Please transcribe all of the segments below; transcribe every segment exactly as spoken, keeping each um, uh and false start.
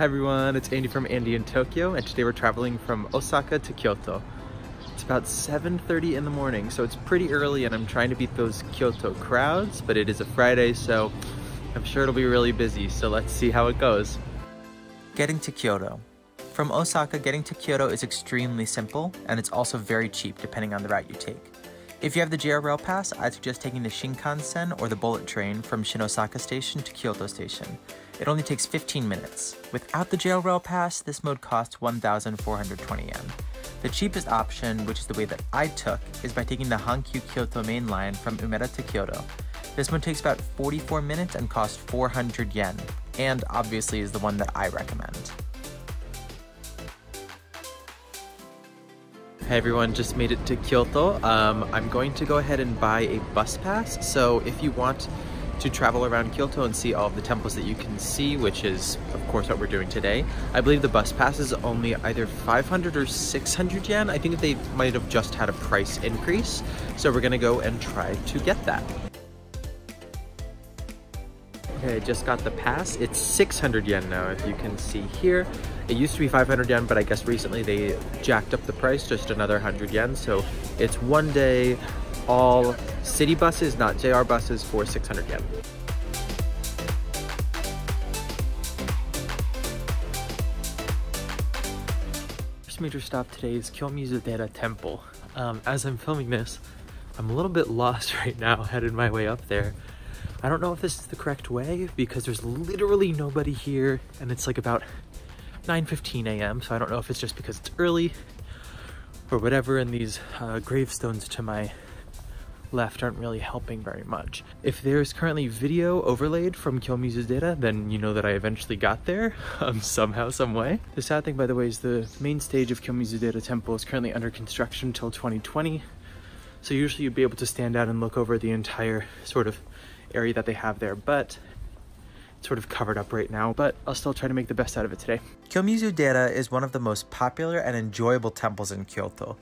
Hi everyone, it's Andy from Andy in Tokyo, and today we're traveling from Osaka to Kyoto. It's about seven thirty in the morning, so it's pretty early, and I'm trying to beat those Kyoto crowds, but it is a Friday, so I'm sure it'll be really busy, so let's see how it goes. Getting to Kyoto. From Osaka, getting to Kyoto is extremely simple, and it's also very cheap depending on the route you take. If you have the J R Rail Pass, I suggest taking the Shinkansen or the bullet train from Shinosaka Station to Kyoto Station. It only takes fifteen minutes. Without the J R Rail Pass, this mode costs one thousand four hundred twenty yen. The cheapest option, which is the way that I took, is by taking the Hankyu Kyoto main line from Umeda to Kyoto. This mode takes about forty-four minutes and costs four hundred yen, and obviously is the one that I recommend. Hey everyone, just made it to Kyoto. Um, I'm going to go ahead and buy a bus pass, so if you want to travel around Kyoto and see all of the temples that you can see, which is of course what we're doing today, I believe the bus pass is only either five hundred or six hundred yen. I think they might have just had a price increase, so we're gonna go and try to get that. Okay, I just got the pass. It's six hundred yen now, if you can see here. It used to be five hundred yen, but I guess recently they jacked up the price, just another one hundred yen. So it's one day, all city buses, not J R buses, for six hundred yen. First major stop today is Kiyomizu-dera Temple. Um, as I'm filming this, I'm a little bit lost right now, headed my way up there. I don't know if this is the correct way because there's literally nobody here, and it's like about nine fifteen a m So I don't know if it's just because it's early or whatever, and these uh, gravestones to my left aren't really helping very much. If there's currently video overlaid from Kiyomizu-dera, then you know that I eventually got there um, somehow, some way. The sad thing, by the way, is the main stage of Kiyomizu-dera Temple is currently under construction until twenty twenty. So usually you'd be able to stand out and look over the entire sort of area that they have there, but sort of covered up right now, but I'll still try to make the best out of it today. Kiyomizu-dera is one of the most popular and enjoyable temples in Kyoto.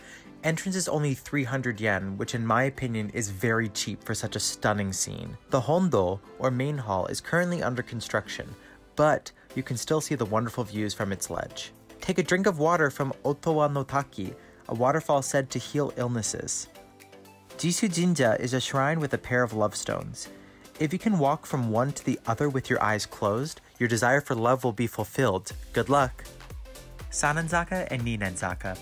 Entrance is only three hundred yen, which in my opinion is very cheap for such a stunning scene. The Hondo, or main hall, is currently under construction, but you can still see the wonderful views from its ledge. Take a drink of water from Otowa no Taki, a waterfall said to heal illnesses. Jishu Jinja is a shrine with a pair of love stones. If you can walk from one to the other with your eyes closed, your desire for love will be fulfilled. Good luck! Sannenzaka and Ninenzaka.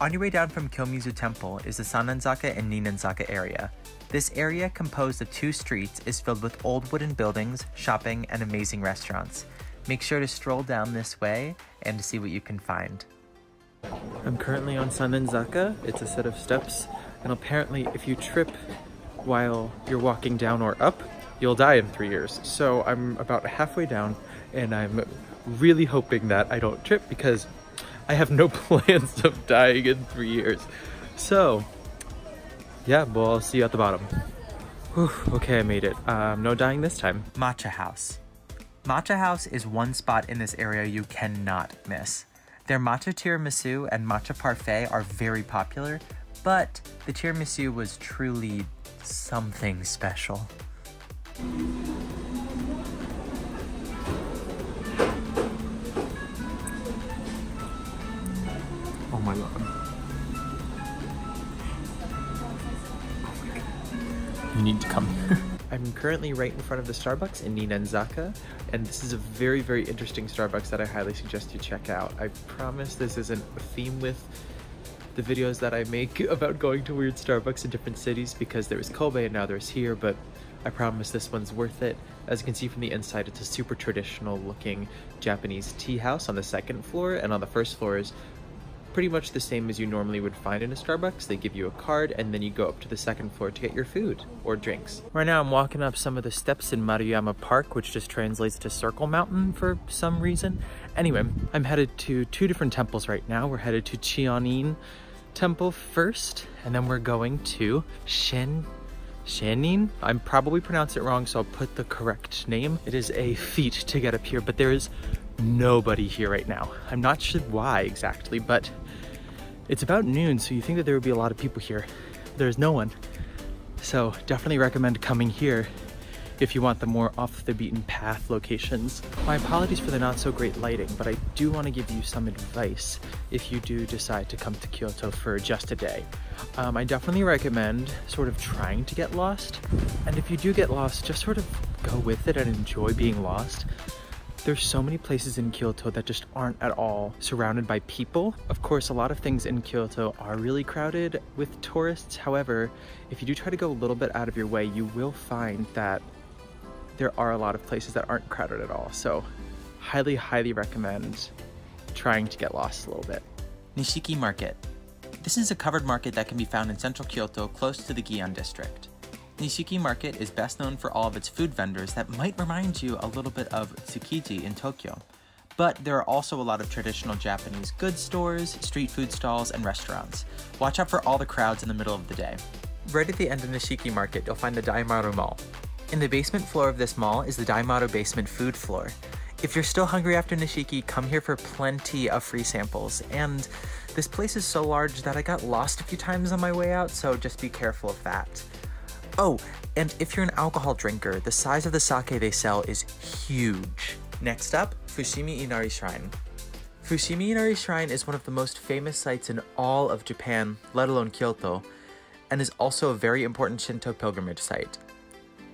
On your way down from Kiyomizu Temple is the Sannenzaka and Ninenzaka area. This area, composed of two streets, is filled with old wooden buildings, shopping, and amazing restaurants. Make sure to stroll down this way and to see what you can find. I'm currently on Sannenzaka. It's a set of steps, and apparently if you trip while you're walking down or up, you'll die in three years. So I'm about halfway down, and I'm really hoping that I don't trip because I have no plans of dying in three years. So yeah, well, I'll see you at the bottom. Whew, okay, I made it. Um, no dying this time. Matcha House. Matcha House is one spot in this area you cannot miss. Their matcha tiramisu and matcha parfait are very popular, but the tiramisu was truly something special. Oh my god. You need to come here. I'm currently right in front of the Starbucks in Ninenzaka, and this is a very, very interesting Starbucks that I highly suggest you check out. I promise this isn't a theme with the videos that I make about going to weird Starbucks in different cities, because there was Kobe and now there's here, but I promise this one's worth it. As you can see from the inside, it's a super traditional looking Japanese tea house on the second floor, and on the first floor is pretty much the same as you normally would find in a Starbucks. They give you a card and then you go up to the second floor to get your food or drinks. Right now I'm walking up some of the steps in Maruyama Park, which just translates to Circle Mountain for some reason. Anyway, I'm headed to two different temples right now. We're headed to Chion-in Temple first, and then we're going to Shin Shouren-in. I'm probably pronounced it wrong, so I'll put the correct name. It is a feat to get up here, but there is nobody here right now. I'm not sure why exactly, but it's about noon, so you think that there would be a lot of people here. There's no one, so definitely recommend coming here if you want the more off the beaten path locations. My apologies for the not so great lighting, but I do want to give you some advice if you do decide to come to Kyoto for just a day. Um, I definitely recommend sort of trying to get lost, and if you do get lost, just sort of go with it and enjoy being lost. There's so many places in Kyoto that just aren't at all surrounded by people. Of course, a lot of things in Kyoto are really crowded with tourists. However, if you do try to go a little bit out of your way, you will find that there are a lot of places that aren't crowded at all. So highly, highly recommend trying to get lost a little bit. Nishiki Market. This is a covered market that can be found in central Kyoto, close to the Gion district. Nishiki Market is best known for all of its food vendors that might remind you a little bit of Tsukiji in Tokyo, but there are also a lot of traditional Japanese goods stores, street food stalls, and restaurants. Watch out for all the crowds in the middle of the day. Right at the end of Nishiki Market, you'll find the Daimaru Mall. In the basement floor of this mall is the Daimaru Basement Food Floor. If you're still hungry after Nishiki, come here for plenty of free samples, and this place is so large that I got lost a few times on my way out, so just be careful of that. Oh, and if you're an alcohol drinker, the size of the sake they sell is huge. Next up, Fushimi Inari Shrine. Fushimi Inari Shrine is one of the most famous sites in all of Japan, let alone Kyoto, and is also a very important Shinto pilgrimage site.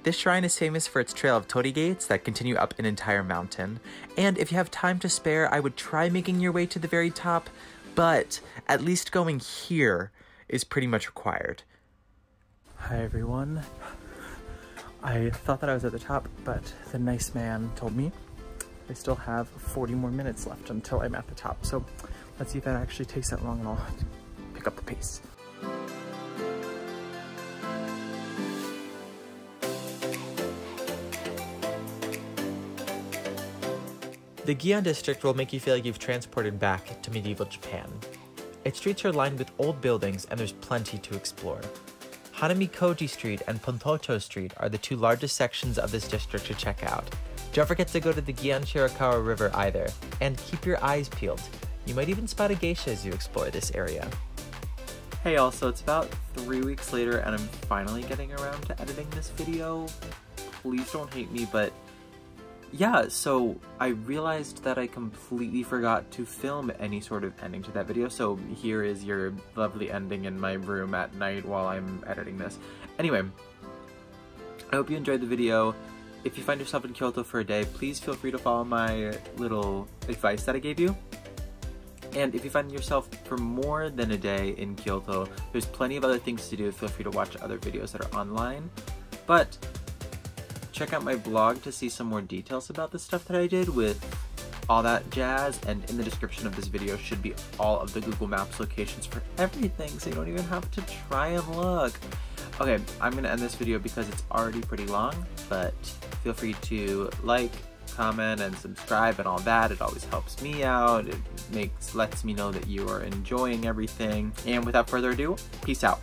This shrine is famous for its trail of tori gates that continue up an entire mountain, and if you have time to spare, I would try making your way to the very top, but at least going here is pretty much required. Hi everyone. I thought that I was at the top, but the nice man told me I still have forty more minutes left until I'm at the top. So let's see if that actually takes that long and I'll pick up the pace. The Gion district will make you feel like you've transported back to medieval Japan. Its streets are lined with old buildings and there's plenty to explore. Hanami Koji Street and Pontocho Street are the two largest sections of this district to check out. Don't forget to go to the Gion Shirakawa River either, and keep your eyes peeled. You might even spot a geisha as you explore this area. Hey all, so it's about three weeks later and I'm finally getting around to editing this video. Please don't hate me, but yeah, so I realized that I completely forgot to film any sort of ending to that video, so here is your lovely ending in my room at night while I'm editing this. Anyway, I hope you enjoyed the video. If you find yourself in Kyoto for a day, please feel free to follow my little advice that I gave you. And if you find yourself for more than a day in Kyoto, there's plenty of other things to do. Feel free to watch other videos that are online. But check out my blog to see some more details about the stuff that I did with all that jazz, and in the description of this video should be all of the Google Maps locations for everything, so you don't even have to try and look. Okay, I'm going to end this video because it's already pretty long, but feel free to like, comment, and subscribe and all that. It always helps me out. It makes lets me know that you are enjoying everything. And without further ado, peace out.